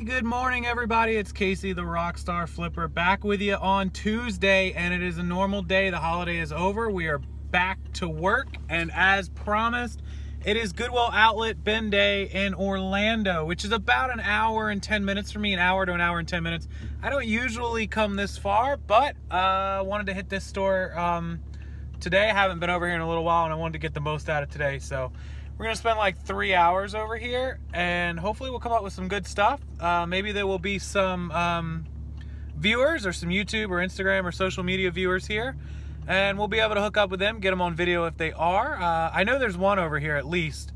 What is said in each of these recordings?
Hey, good morning everybody, it's Casey the Rockstar Flipper back with you on Tuesday, and it is a normal day. The holiday is over, we are back to work, and as promised, it is Goodwill Outlet Bin Day in Orlando, which is about an hour and 10 minutes for me, an hour to an hour and 10 minutes. I don't usually come this far, but I wanted to hit this store today. I haven't been over here in a little while, and I wanted to get the most out of today, so we're gonna spend like 3 hours over here, and hopefully we'll come up with some good stuff. Maybe there will be some viewers or some YouTube or Instagram or social media viewers here, and we'll be able to hook up with them, get them on video if they are. I know there's one over here at least.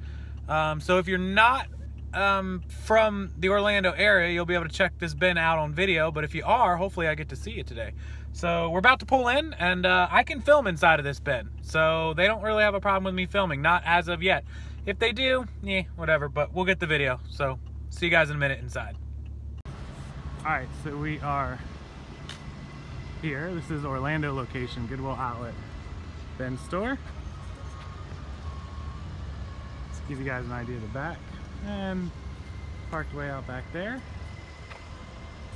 So if you're not from the Orlando area, you'll be able to check this bin out on video, but if you are, hopefully I get to see you today. So we're about to pull in, and I can film inside of this bin, so they don't really have a problem with me filming, not as of yet. If they do, yeah, whatever, but we'll get the video. So see you guys in a minute inside. All right, so we are here. This is Orlando location, Goodwill Outlet Bin Store. Let's give you guys an idea of the back. And parked way out back there.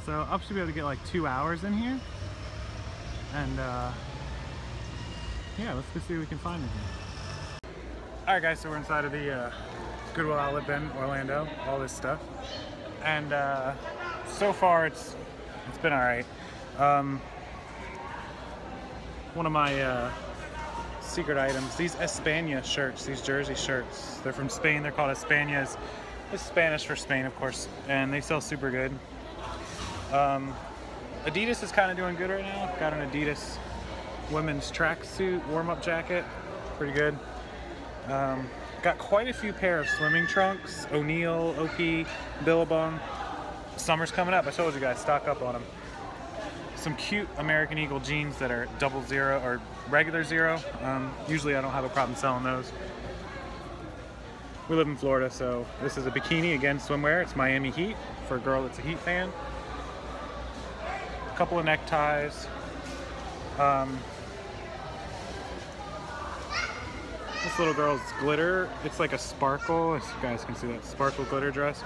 So I should be able to get like 2 hours in here. And yeah, let's go see what we can find in here. Alright guys, so we're inside of the Goodwill Outlet Bin, Orlando, all this stuff. And so far it's been alright. One of my secret items, these Espana shirts, these jersey shirts, they're from Spain, they're called Espanas. It's Spanish for Spain, of course, and they sell super good. Adidas is kind of doing good right now. Got an Adidas women's tracksuit warm-up jacket, pretty good. Got quite a few pair of swimming trunks, O'Neill, OP, Billabong. Summer's coming up, I told you guys, stock up on them. Some cute American Eagle jeans that are double zero or regular zero. Usually I don't have a problem selling those. We live in Florida, so this is a bikini, again, swimwear. It's Miami Heat, for a girl that's a Heat fan. A couple of neckties. This little girl's glitter, it's like a sparkle, as you guys can see, that sparkle glitter dress.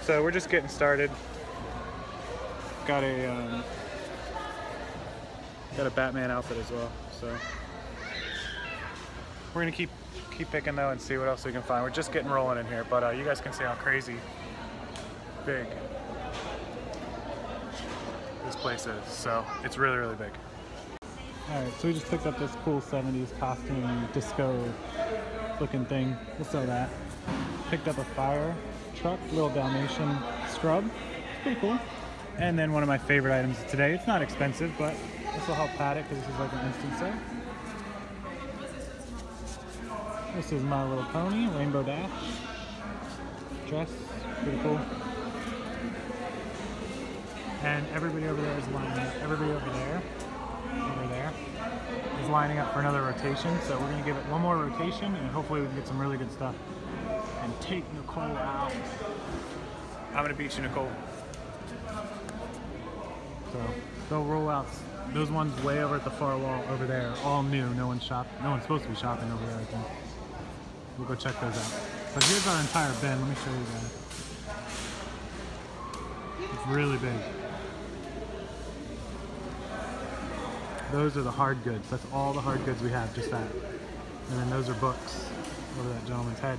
So we're just getting started. Got a Batman outfit as well, so we're gonna keep picking though and see what else we can find. We're just getting rolling in here, but you guys can see how crazy big this place is. So it's really, really big. Alright, so we just picked up this cool 70s costume disco looking thing. We'll sell that. Picked up a fire truck, little Dalmatian scrub. It's pretty cool. And then one of my favorite items of today. It's not expensive, but this will help pad it because this is like an instant sale. This is My Little Pony, Rainbow Dash. Dress, pretty cool. And everybody over there is lining up. Everybody over there is lining up for another rotation, so we're going to give it one more rotation and hopefully we can get some really good stuff and take Nicole out. I'm going to beat you, Nicole. So they'll roll out those ones way over at the far wall over there, all new, no one's supposed to be shopping over there, I think. We'll go check those out. But here's our entire bin, let me show you guys. It's really big. Those are the hard goods. That's all the hard goods we have, just that. And then those are books over that gentleman's head.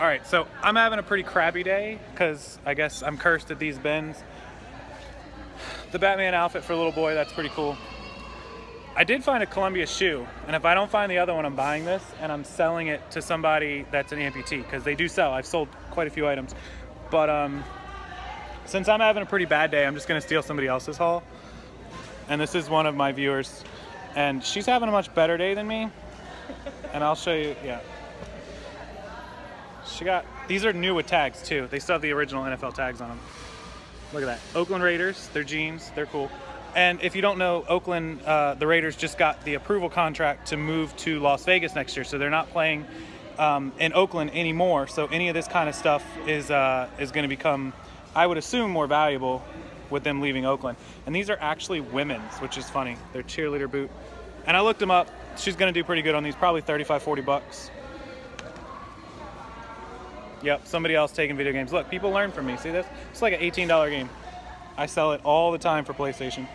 All right, so I'm having a pretty crabby day because I guess I'm cursed at these bins. The Batman outfit for a little boy, that's pretty cool. I did find a Columbia shoe, and if I don't find the other one, I'm buying this and I'm selling it to somebody that's an amputee because they do sell. I've sold quite a few items. But since I'm having a pretty bad day, I'm just gonna steal somebody else's haul. And this is one of my viewers, and she's having a much better day than me. And I'll show you, yeah. She got, these are new with tags too. They still have the original NFL tags on them. Look at that, Oakland Raiders, their jeans, they're cool. And if you don't know, Oakland, the Raiders just got the approval contract to move to Las Vegas next year. So they're not playing in Oakland anymore. So any of this kind of stuff is gonna become, I would assume, more valuable with them leaving Oakland. And these are actually women's, which is funny. They're cheerleader boot. And I looked them up. She's gonna do pretty good on these, probably $35, $40. Yep, somebody else taking video games. Look, people learn from me. See this? It's like an $18 game. I sell it all the time for PlayStation.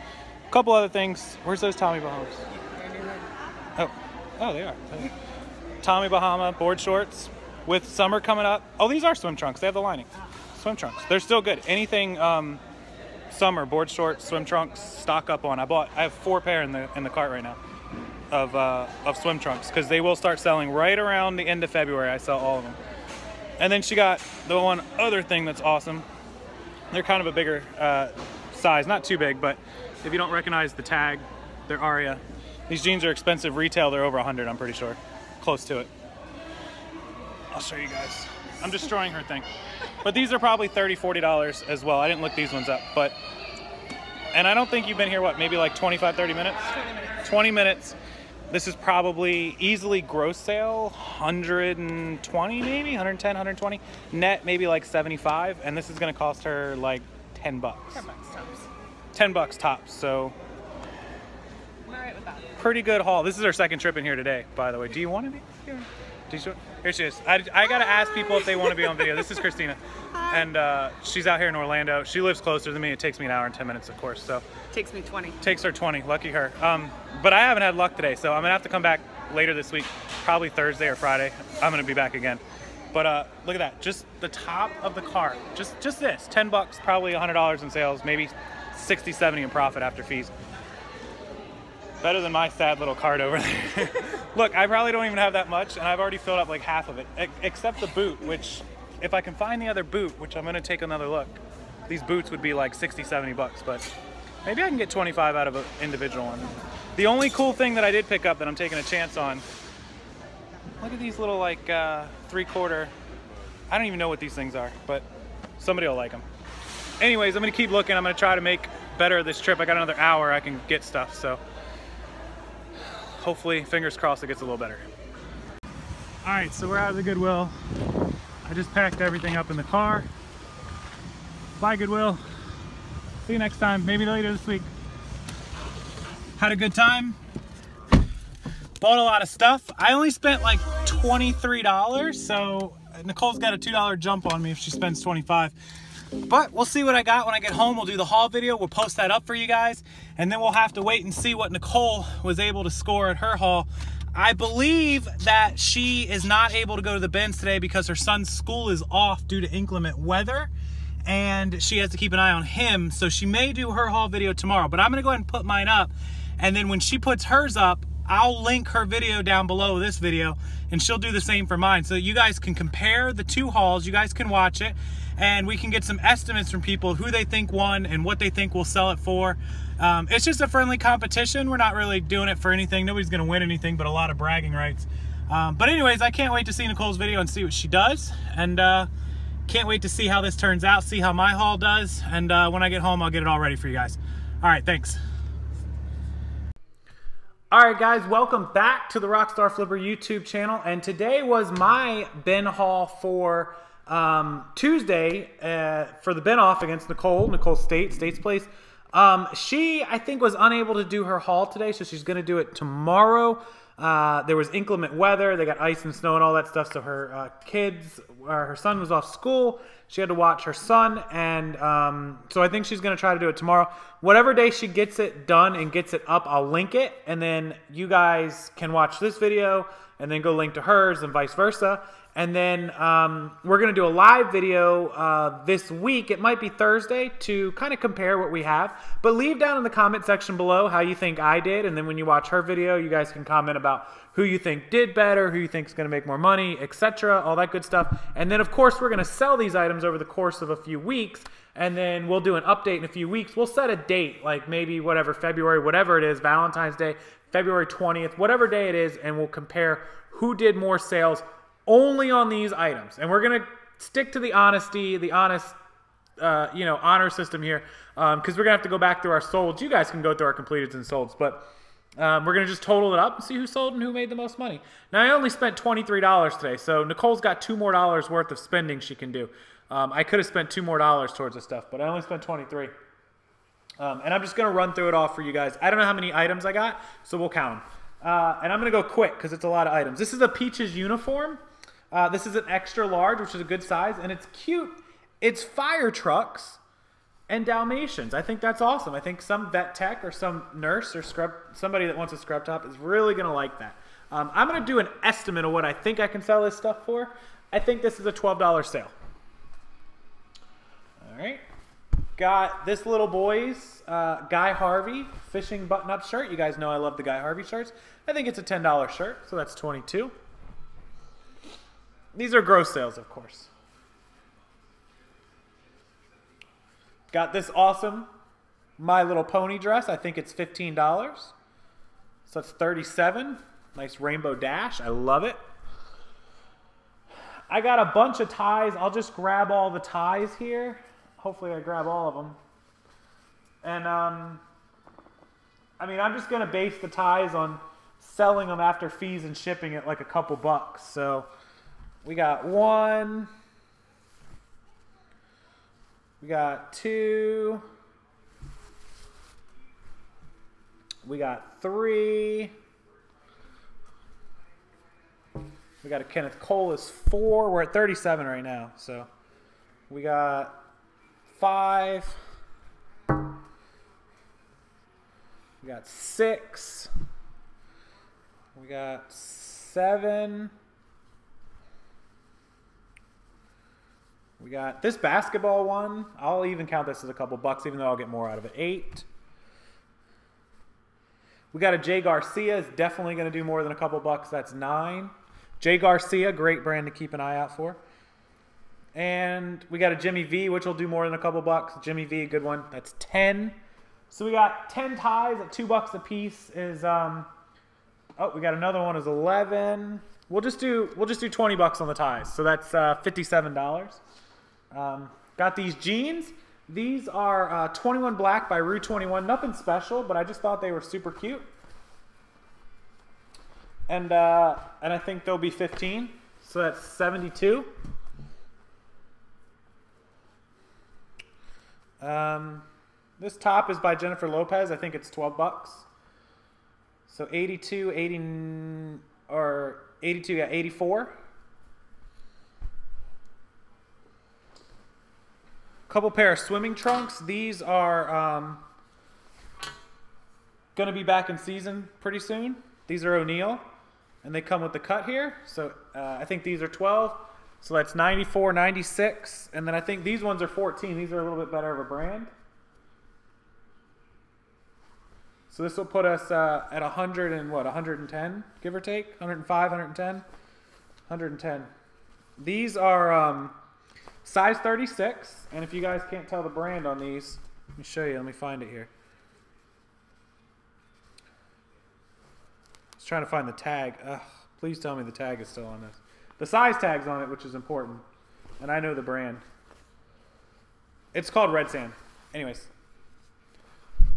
A couple other things. Where's those Tommy Bahamas? Oh, oh, they are. Tommy Bahama board shorts with summer coming up. Oh, these are swim trunks. They have the lining. Swim trunks. They're still good. Anything summer, board shorts, swim trunks, stock up on. I have 4 pair in the cart right now of swim trunks because they will start selling right around the end of February. I sell all of them. And then she got the one other thing that's awesome. They're kind of a bigger size, not too big, but if you don't recognize the tag, they're Aria. These jeans are expensive retail. They're over 100, I'm pretty sure, close to it. I'll show you guys. I'm destroying her thing. But these are probably $30, $40 as well. I didn't look these ones up, but, and I don't think you've been here, what, maybe like 25, 30 minutes? 20 minutes. 20 minutes. This is probably easily gross sale, 120 maybe, 110, 120. Net maybe like 75, and this is gonna cost her like 10 bucks. 10 bucks tops. 10 bucks tops, so. We're all right with that. Pretty good haul. This is her second trip in here today, by the way. Do you wanna be here? Do you, here she is. I gotta ask people if they wanna be on video. This is Christina. Hi. And she's out here in Orlando. She lives closer than me. It takes me an hour and 10 minutes, of course, so. Takes me 20. Takes her 20, lucky her. But I haven't had luck today, so I'm gonna have to come back later this week, probably Thursday or Friday. I'm gonna be back again. But look at that, just the top of the cart. Just this, 10 bucks, probably $100 in sales, maybe 60, 70 in profit after fees. Better than my sad little cart over there. Look, I probably don't even have that much, and I've already filled up like half of it, except the boot, which if I can find the other boot, which I'm gonna take another look, these boots would be like 60, 70 bucks, but maybe I can get 25 out of an individual one. The only cool thing that I did pick up that I'm taking a chance on, look at these little like 3/4, I don't even know what these things are, but somebody will like them. Anyways, I'm gonna keep looking. I'm gonna try to make better this trip. I got another hour I can get stuff, so. Hopefully, fingers crossed, it gets a little better. All right, so we're out of the Goodwill. I just packed everything up in the car. Bye, Goodwill. See you next time, maybe later this week. Had a good time. Bought a lot of stuff. I only spent like $23, so Nicole's got a $2 jump on me if she spends $25. But we'll see what I got when I get home. We'll do the haul video. We'll post that up for you guys. And then we'll have to wait and see what Nicole was able to score at her haul. I believe that she is not able to go to the bins today because her son's school is off due to inclement weather. And she has to keep an eye on him. So she may do her haul video tomorrow. But I'm going to go ahead and put mine up. And then when she puts hers up, I'll link her video down below this video. And she'll do the same for mine. So you guys can compare the two hauls. You guys can watch it. And we can get some estimates from people who they think won and what they think we'll sell it for. It's just a friendly competition. We're not really doing it for anything. Nobody's going to win anything but a lot of bragging rights. But anyways, I can't wait to see Nicole's video and see what she does. And can't wait to see how this turns out, see how my haul does. And when I get home, I'll get it all ready for you guys. All right, thanks. All right, guys, welcome back to the Rockstar Flipper YouTube channel. And today was my bin haul for... Tuesday for the bin off against Nicole State, State's Place. She, I think, was unable to do her haul today, so she's going to do it tomorrow. There was inclement weather. They got ice and snow and all that stuff, so her her son was off school. She had to watch her son, and so I think she's going to try to do it tomorrow. Whatever day she gets it done and gets it up, I'll link it, and then you guys can watch this video and then go link to hers and vice versa. And then we're going to do a live video this week. It might be Thursday to kind of compare what we have. But leave down in the comment section below how you think I did. And then when you watch her video, you guys can comment about who you think did better, who you think is going to make more money, etc., all that good stuff. And then, of course, we're going to sell these items over the course of a few weeks. And then we'll do an update in a few weeks. We'll set a date, like maybe whatever, February, whatever it is, Valentine's Day, February 20th, whatever day it is. And we'll compare who did more sales only on these items. And we're going to stick to the honesty, the honest, you know, honor system here, because we're going to have to go back through our solds. You guys can go through our completeds and solds, but we're going to just total it up and see who sold and who made the most money. Now, I only spent $23 today, so Nicole's got $2 more worth of spending she can do. I could have spent $2 more towards this stuff, but I only spent $23. And I'm just going to run through it all for you guys. I don't know how many items I got, so we'll count them. And I'm going to go quick because it's a lot of items. This is a Peaches uniform. This is an extra large, which is a good size, and it's cute. It's fire trucks and Dalmatians. I think that's awesome. I think some vet tech or some nurse or somebody that wants a scrub top is really going to like that. I'm going to do an estimate of what I think I can sell this stuff for. I think this is a $12 sale. All right. Got this little boy's Guy Harvey fishing button-up shirt. You guys know I love the Guy Harvey shirts. I think it's a $10 shirt, so that's $22. These are gross sales, of course. Got this awesome My Little Pony dress. I think it's $15, so that's $37. Nice rainbow dash. I love it. I got a bunch of ties. I'll just grab all the ties here. Hopefully I grab all of them. And I mean, I'm just going to base the ties on selling them after fees and shipping at like a couple bucks. So we got one. We got two. We got three. We got a Kenneth Cole is four. We're at 37 right now. So we got five. We got six. We got seven. We got this basketball one. I'll even count this as a couple bucks, even though I'll get more out of it. Eight. We got a Jay Garcia. Is definitely going to do more than a couple bucks. That's nine. Jay Garcia, great brand to keep an eye out for. And we got a Jimmy V, which will do more than a couple bucks. Jimmy V, good one. That's 10. So we got 10 ties at $2 a piece. Is oh, we got another one is 11. We'll just do 20 bucks on the ties. So that's $57. Got these jeans. These are 21 Black by Rue 21. Nothing special, but I just thought they were super cute. And I think they'll be 15, so that's 72. This top is by Jennifer Lopez. I think it's 12 bucks. So 82, 80, or 82, yeah, 84. Couple pair of swimming trunks. These are gonna be back in season pretty soon. These are O'Neill. And they come with the cut here, so I think these are 12, so that's 94, 96, and then I think these ones are 14. These are a little bit better of a brand. So this will put us at 100 and what, 110, give or take, 105, 110, 110. These are size 36, and if you guys can't tell the brand on these, let me show you. Let me find it here. Trying to find the tag. Ugh, please tell me the tag is still on this. The size tag's on it, which is important. And I know the brand. It's called Red Sand. Anyways.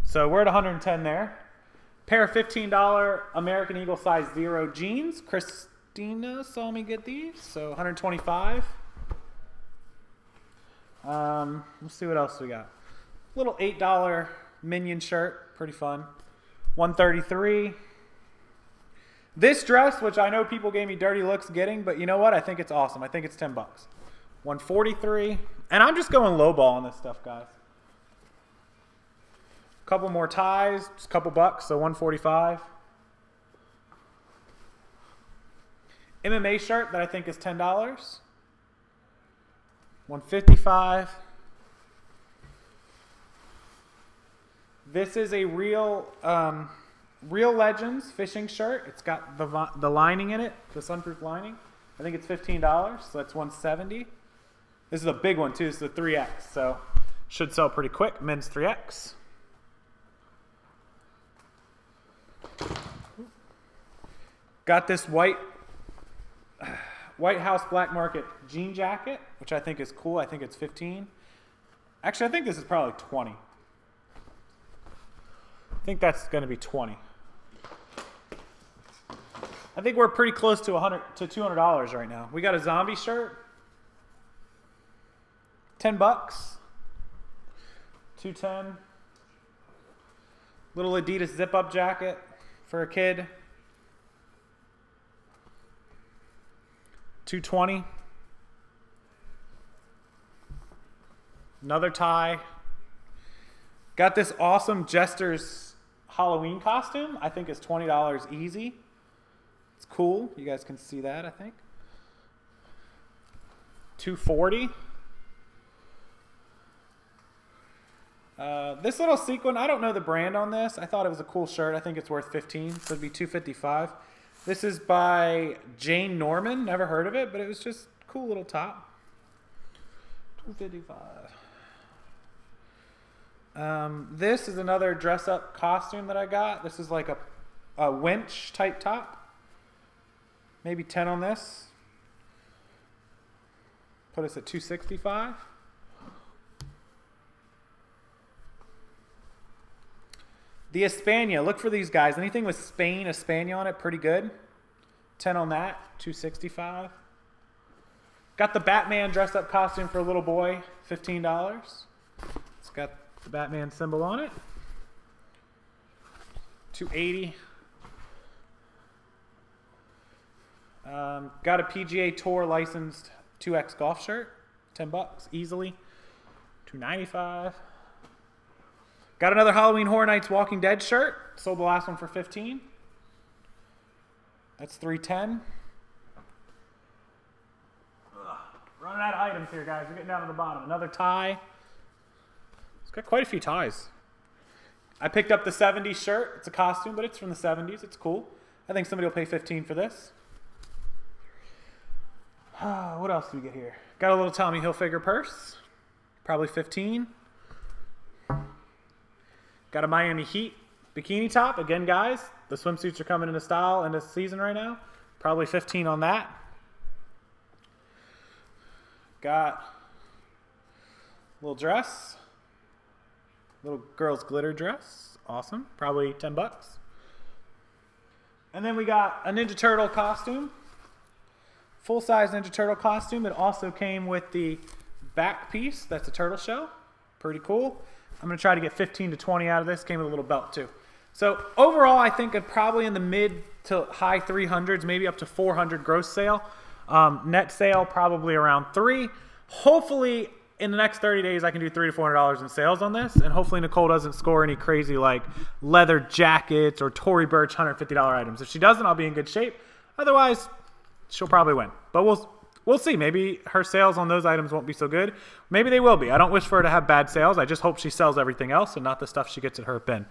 So we're at 110 there. Pair of $15 American Eagle size 0 jeans. Christina saw me get these. So 125. Let's see what else we got. Little $8 Minion shirt. Pretty fun. 133. This dress, which I know people gave me dirty looks getting, but you know what? I think it's awesome. I think it's 10 bucks. 143. And I'm just going lowball on this stuff, guys. A couple more ties, just a couple bucks, so 145. MMA shirt that I think is $10. 155. This is a real... Real Legends fishing shirt. It's got the lining in it, the sunproof lining. I think it's $15, so that's 170. This is a big one too. It's the 3X, so should sell pretty quick. Men's 3X. Got this White House Black Market jean jacket, which I think is cool. I think it's 15. Actually, I think this is probably 20. I think that's going to be 20. I think we're pretty close to $200 right now. We got a zombie shirt, 10 bucks, 210. Little Adidas zip-up jacket for a kid, $220. Another tie. Got this awesome Jester's Halloween costume. I think it's $20 easy. It's cool. You guys can see that, I think. $240. This little sequin, I don't know the brand on this. I thought it was a cool shirt. I think it's worth $15, so it'd be $255. This is by Jane Norman. Never heard of it, but it was just a cool little top. $255. This is another dress-up costume that I got. This is like a winch type top. Maybe 10 on this. Put us at $265. The Espana, look for these guys. Anything with Spain, Espana on it, pretty good. 10 on that, $265. Got the Batman dress-up costume for a little boy, $15. It's got the Batman symbol on it, $280. Got a PGA Tour licensed 2X golf shirt, 10 bucks easily, $295. Got another Halloween Horror Nights Walking Dead shirt. Sold the last one for $15. That's $310. Running out of items here, guys. We're getting down to the bottom. Another tie. It's got quite a few ties. I picked up the 70s shirt. It's a costume, but it's from the 70s. It's cool. I think somebody will pay $15 for this. What else do we get here? Got a little Tommy Hilfiger purse. Probably $15. Got a Miami Heat bikini top. Again, guys, the swimsuits are coming into style and this season right now. Probably $15 on that. Got a little dress. Little girl's glitter dress. Awesome. Probably 10 bucks. And then we got a Ninja Turtle costume. Full-size Ninja Turtle costume. It also came with the back piece. That's a turtle shell. Pretty cool. I'm going to try to get 15 to 20 out of this. Came with a little belt, too. So, overall, I think I'm probably in the mid to high 300s, maybe up to 400 gross sale. Net sale, probably around 3. Hopefully, in the next 30 days, I can do $300 to $400 in sales on this. And hopefully, Nicole doesn't score any crazy, like, leather jackets or Tory Burch $150 items. If she doesn't, I'll be in good shape. Otherwise, she'll probably win. But we'll see. Maybe her sales on those items won't be so good. Maybe they will be. I don't wish for her to have bad sales. I just hope she sells everything else and not the stuff she gets at her bin.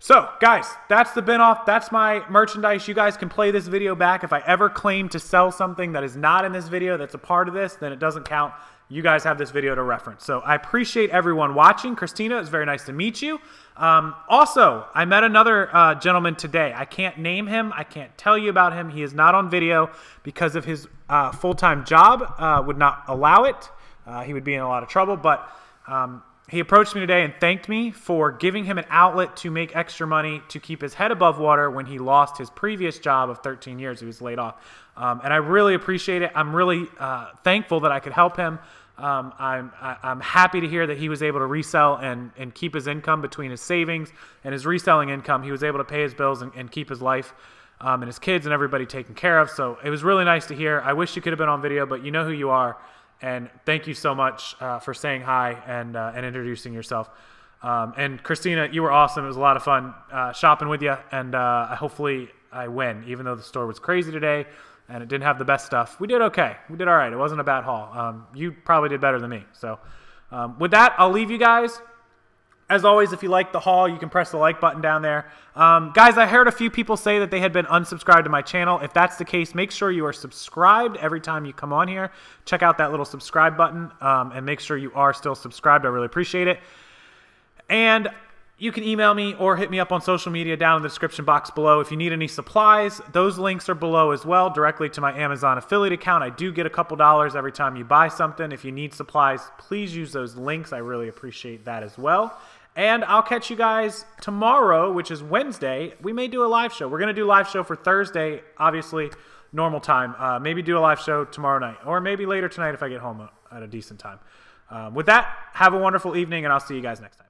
So, guys, that's the bin off. That's my merchandise. You guys can play this video back. If I ever claim to sell something that is not in this video, that's a part of this, then it doesn't count. You guys have this video to reference. So I appreciate everyone watching. Christina, it's very nice to meet you. Also, I met another gentleman today. I can't name him. I can't tell you about him. He is not on video because of his full-time job would not allow it. He would be in a lot of trouble. But he approached me today and thanked me for giving him an outlet to make extra money to keep his head above water when he lost his previous job of 13 years. He was laid off. And I really appreciate it. I'm really thankful that I could help him. I'm happy to hear that he was able to resell and keep his income between his savings and his reselling income. He was able to pay his bills and keep his life and his kids and everybody taken care of. So it was really nice to hear. I wish you could have been on video, but you know who you are. And thank you so much for saying hi and introducing yourself. And Christina, you were awesome. It was a lot of fun shopping with you. And hopefully I win, even though the store was crazy today and it didn't have the best stuff. We did okay. We did all right. It wasn't a bad haul. You probably did better than me. So with that, I'll leave you guys. As always, if you like the haul, you can press the like button down there. Guys, I heard a few people say that they had been unsubscribed to my channel. If that's the case, make sure you are subscribed every time you come on here. Check out that little subscribe button and make sure you are still subscribed. I really appreciate it. And you can email me or hit me up on social media down in the description box below. If you need any supplies, those links are below as well, directly to my Amazon affiliate account. I do get a couple dollars every time you buy something. If you need supplies, please use those links. I really appreciate that as well. And I'll catch you guys tomorrow, which is Wednesday. We may do a live show. We're going to do a live show for Thursday, obviously, normal time. Maybe do a live show tomorrow night or maybe later tonight if I get home at a decent time. With that, have a wonderful evening, and I'll see you guys next time.